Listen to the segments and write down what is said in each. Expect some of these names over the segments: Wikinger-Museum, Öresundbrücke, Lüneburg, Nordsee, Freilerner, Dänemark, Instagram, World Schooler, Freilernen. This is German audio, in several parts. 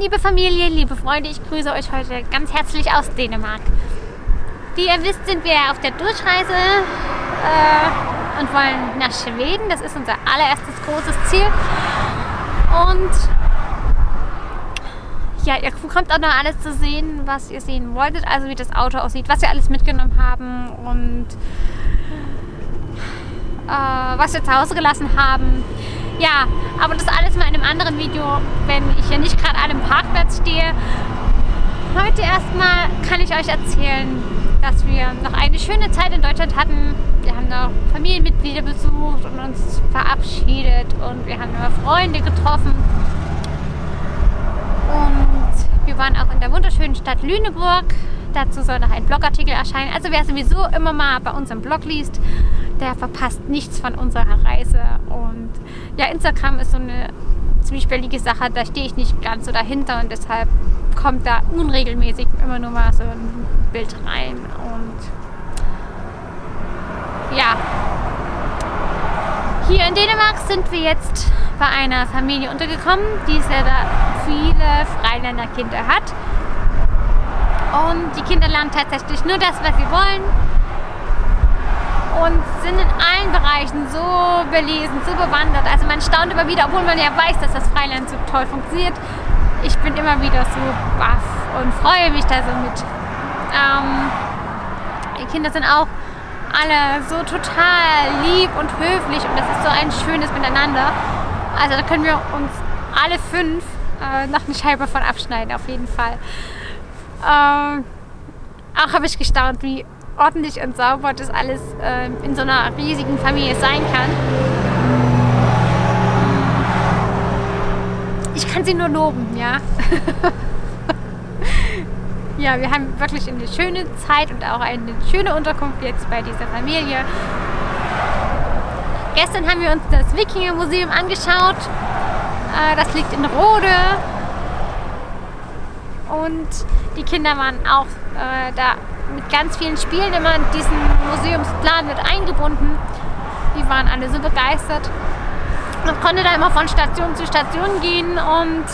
Liebe Familie, liebe Freunde, ich grüße euch heute ganz herzlich aus Dänemark. Wie ihr wisst, sind wir auf der Durchreise und wollen nach Schweden. Das ist unser allererstes großes Ziel. Und ja, ihr bekommt auch noch alles zu sehen, was ihr sehen wolltet. Also wie das Auto aussieht, was wir alles mitgenommen haben und was wir zu Hause gelassen haben. Ja, aber das alles mal in einem anderen Video, wenn ich ja nicht gerade an einem Parkplatz stehe. Heute erstmal kann ich euch erzählen, dass wir noch eine schöne Zeit in Deutschland hatten. Wir haben noch Familienmitglieder besucht und uns verabschiedet und wir haben noch Freunde getroffen. Und wir waren auch in der wunderschönen Stadt Lüneburg. Dazu soll noch ein Blogartikel erscheinen. Also wer sowieso immer mal bei uns im Blog liest, der verpasst nichts von unserer Reise. Und ja, Instagram ist so eine zwiespältige Sache, da stehe ich nicht ganz so dahinter und deshalb kommt da unregelmäßig immer nur mal so ein Bild rein. Und ja, hier in Dänemark sind wir jetzt bei einer Familie untergekommen, die selber viele Freilerner Kinder hat. Und die Kinder lernen tatsächlich nur das, was sie wollen. Und sind in allen Bereichen so belesen, so bewandert. Also man staunt immer wieder, obwohl man ja weiß, dass das Freiland so toll funktioniert. Ich bin immer wieder so baff und freue mich da so mit. Die Kinder sind auch alle so total lieb und höflich und das ist so ein schönes Miteinander. Also da können wir uns alle fünf noch eine Scheibe von abschneiden, auf jeden Fall. Auch habe ich gestaunt, wie ordentlich und sauber das alles in so einer riesigen Familie sein kann. Ich kann sie nur loben, ja. Ja, wir haben wirklich eine schöne Zeit und auch eine schöne Unterkunft jetzt bei dieser Familie. Gestern haben wir uns das Wikingermuseum angeschaut. Das liegt in Rode. Und die Kinder waren auch da mit ganz vielen Spielen immer in diesen Museumsplan mit eingebunden. Die waren alle so begeistert. Man konnte da immer von Station zu Station gehen und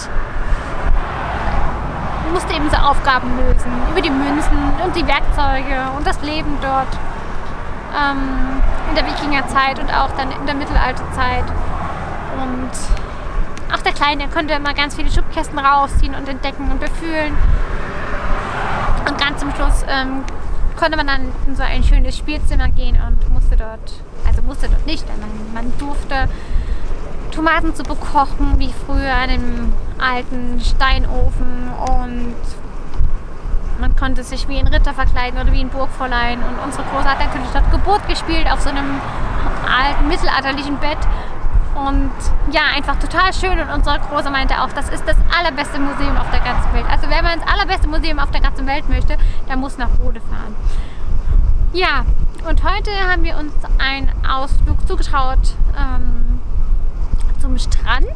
musste eben so Aufgaben lösen. Über die Münzen und die Werkzeuge und das Leben dort in der Wikingerzeit und auch dann in der Mittelalterzeit. Und auch der Kleine konnte immer ganz viele Schubkästen rausziehen und entdecken und befühlen. Und ganz zum Schluss konnte man dann in so ein schönes Spielzimmer gehen und musste dort nicht, man durfte Tomatensuppe kochen, wie früher an einem alten Steinofen und man konnte sich wie ein Ritter verkleiden oder wie ein Burgfräulein und unsere Große hat natürlich dort Geburt gespielt auf so einem alten mittelalterlichen Bett und ja, einfach total schön und unsere Große meinte auch, das ist das allerbeste Museum auf der ganzen Welt. Also wenn man das allerbeste Museum auf der ganzen Welt möchte, dann muss nach Rode fahren. Ja, und heute haben wir uns einen Ausflug zugetraut zum Strand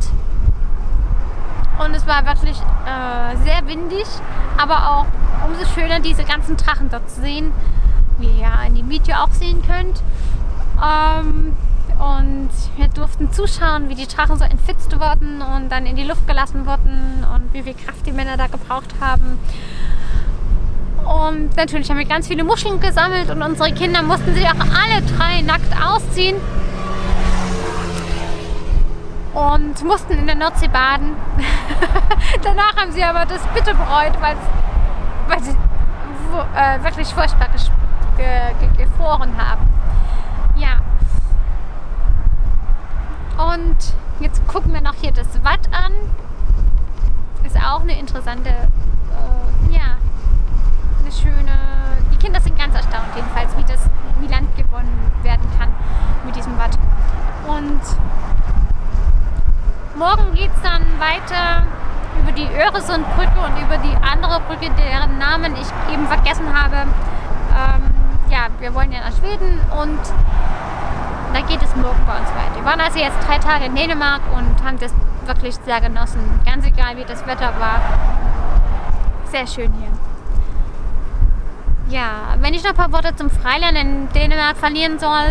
und es war wirklich sehr windig, aber auch umso schöner diese ganzen Drachen dort zu sehen, wie ihr ja in dem Video auch sehen könnt. Und wir durften zuschauen, wie die Drachen so entfitzt wurden und dann in die Luft gelassen wurden und wie viel Kraft die Männer da gebraucht haben. Und natürlich haben wir ganz viele Muscheln gesammelt und unsere Kinder mussten sich auch alle drei nackt ausziehen und mussten in der Nordsee baden. Danach haben sie aber das bitter bereut, weil sie wirklich furchtbar gefroren haben. Ja. Und jetzt gucken wir noch hier das Watt an. Ist auch eine interessante, ja, eine schöne... Die Kinder sind ganz erstaunt jedenfalls, wie Land gewonnen werden kann mit diesem Watt. Und morgen geht es dann weiter über die Öresundbrücke und über die andere Brücke, deren Namen ich eben vergessen habe. Ja, wir wollen ja nach Schweden und da geht es morgen bei uns weiter. Wir waren also jetzt 3 Tage in Dänemark und haben das wirklich sehr genossen. Ganz egal, wie das Wetter war. Sehr schön hier. Ja, wenn ich noch ein paar Worte zum Freilernen in Dänemark verlieren soll,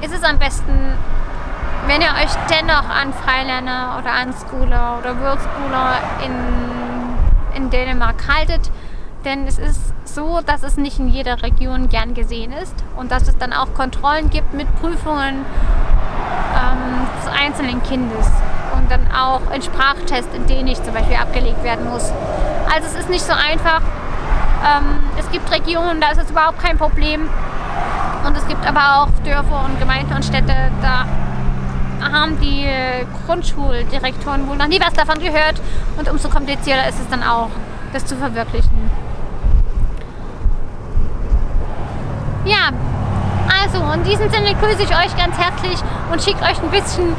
ist es am besten, Wenn ihr euch dennoch an Freilerner oder an Schooler oder World Schooler in Dänemark haltet, denn es ist so, dass es nicht in jeder Region gern gesehen ist und dass es dann auch Kontrollen gibt mit Prüfungen des einzelnen Kindes und dann auch ein Sprachtest in Dänisch zum Beispiel abgelegt werden muss. Also es ist nicht so einfach. Es gibt Regionen, da ist es überhaupt kein Problem, und es gibt aber auch Dörfer und Gemeinden und Städte, da haben die Grundschuldirektoren wohl noch nie was davon gehört, und umso komplizierter ist es dann auch, das zu verwirklichen. Ja, also in diesem Sinne grüße ich euch ganz herzlich und schicke euch ein bisschen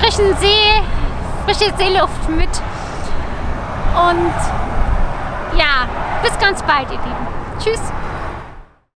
frische Seeluft mit. Und ja, bis ganz bald, ihr Lieben. Tschüss.